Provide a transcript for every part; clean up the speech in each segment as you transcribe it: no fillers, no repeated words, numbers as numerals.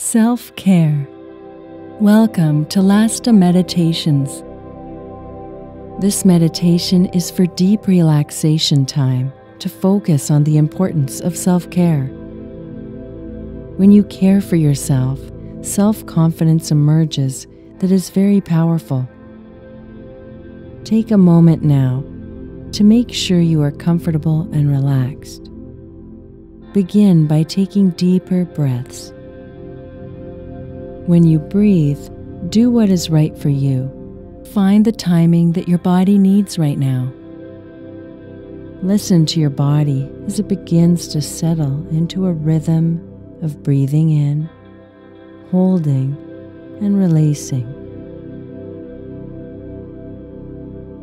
Self-care. Welcome to Lasta Meditations. This meditation is for deep relaxation time to focus on the importance of self-care. When you care for yourself, self-confidence emerges that is very powerful. Take a moment now to make sure you are comfortable and relaxed. Begin by taking deeper breaths. When you breathe, do what is right for you. Find the timing that your body needs right now. Listen to your body as it begins to settle into a rhythm of breathing in, holding, and releasing.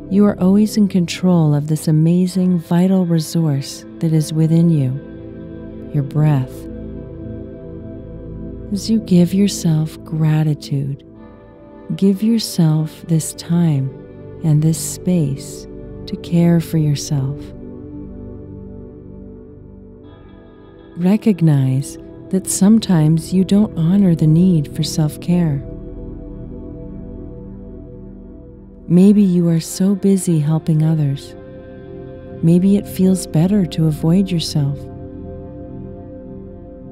You are always in control of this amazing vital resource that is within you, your breath. As you give yourself gratitude, give yourself this time and this space to care for yourself. Recognize that sometimes you don't honor the need for self-care. Maybe you are so busy helping others. Maybe it feels better to avoid yourself.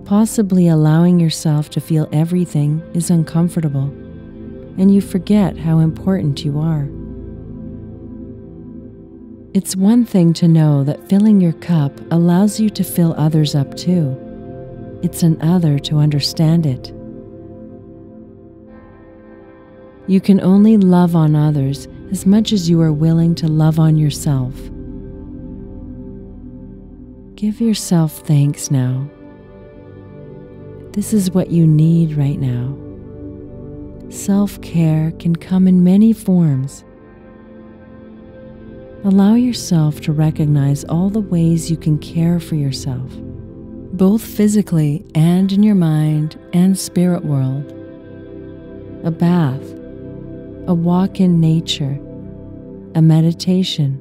Possibly allowing yourself to feel everything is uncomfortable, and you forget how important you are. It's one thing to know that filling your cup allows you to fill others up too. It's another to understand it. You can only love on others as much as you are willing to love on yourself. Give yourself thanks now. This is what you need right now. Self-care can come in many forms. Allow yourself to recognize all the ways you can care for yourself, both physically and in your mind and spirit world. A bath, a walk in nature, a meditation,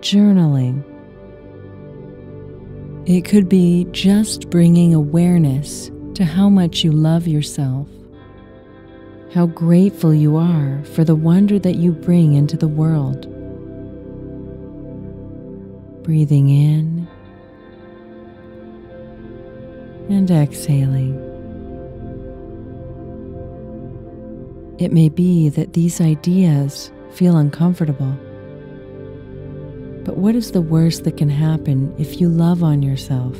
journaling. It could be just bringing awareness to how much you love yourself, how grateful you are for the wonder that you bring into the world. Breathing in and exhaling. It may be that these ideas feel uncomfortable, but what is the worst that can happen if you love on yourself?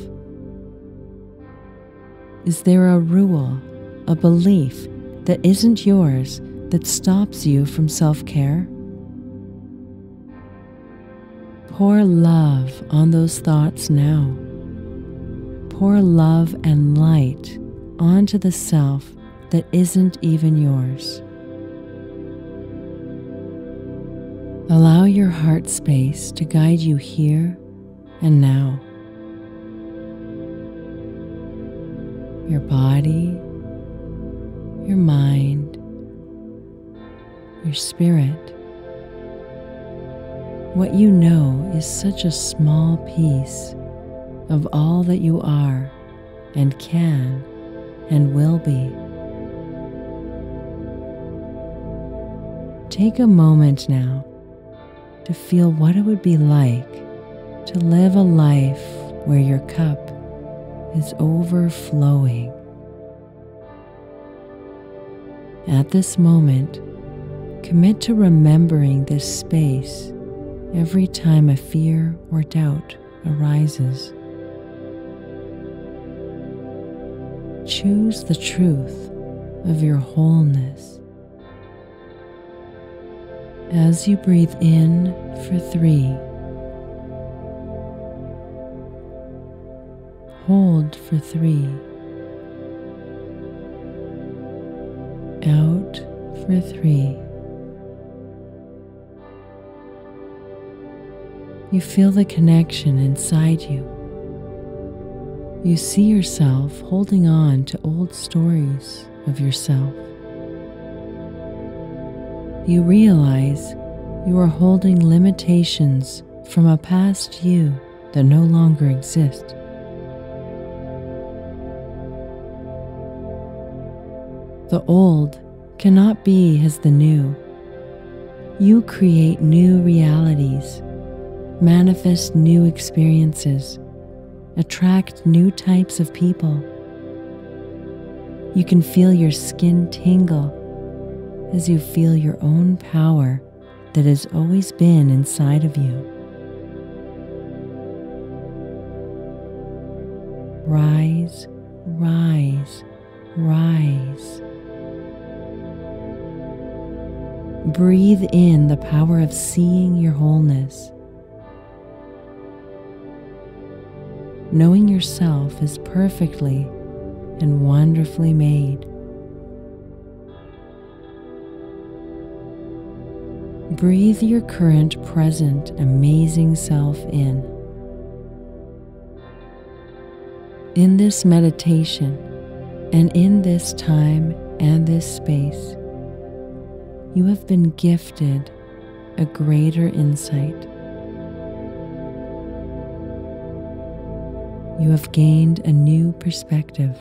Is there a rule, a belief that isn't yours that stops you from self-care? Pour love on those thoughts now. Pour love and light onto the self that isn't even yours. Allow your heart space to guide you here and now. Your body, your mind, your spirit. What you know is such a small piece of all that you are and can and will be. Take a moment now to feel what it would be like to live a life where your cup is overflowing. At this moment, commit to remembering this space every time a fear or doubt arises. Choose the truth of your wholeness. As you breathe in for 3, hold for 3, out for 3. You feel the connection inside you. You see yourself holding on to old stories of yourself. You realize you are holding limitations from a past you that no longer exist. The old cannot be as the new. You create new realities, manifest new experiences, attract new types of people. You can feel your skin tingle as you feel your own power that has always been inside of you. Rise, rise, rise. Breathe in the power of seeing your wholeness. Knowing yourself is perfectly and wonderfully made. Breathe your current, present, amazing self in. In this meditation, and in this time and this space, you have been gifted a greater insight. You have gained a new perspective.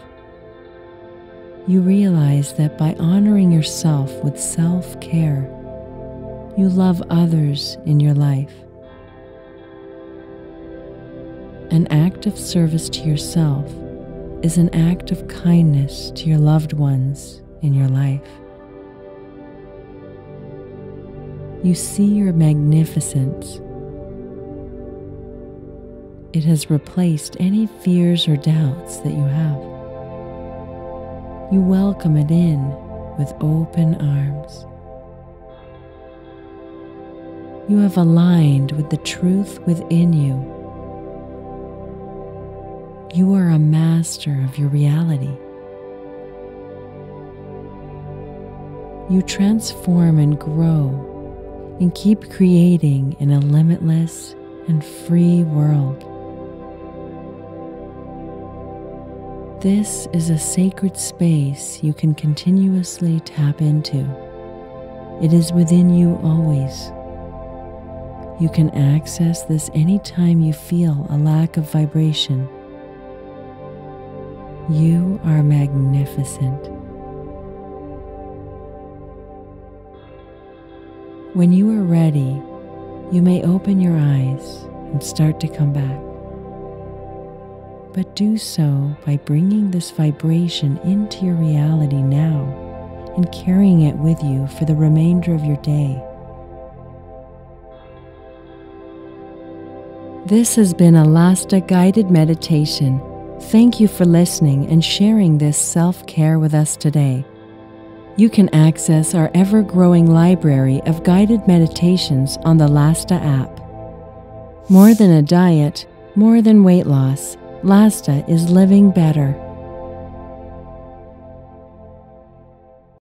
You realize that by honoring yourself with self-care, you love others in your life. An act of service to yourself is an act of kindness to your loved ones in your life. You see your magnificence. It has replaced any fears or doubts that you have. You welcome it in with open arms. You have aligned with the truth within you. You are a master of your reality. You transform and grow, and keep creating in a limitless and free world. This is a sacred space you can continuously tap into. It is within you always. You can access this anytime you feel a lack of vibration. You are magnificent. When you are ready, you may open your eyes and start to come back. But do so by bringing this vibration into your reality now and carrying it with you for the remainder of your day. This has been a Lasta guided meditation. Thank you for listening and sharing this self-care with us today. You can access our ever-growing library of guided meditations on the Lasta app. More than a diet, more than weight loss, Lasta is living better.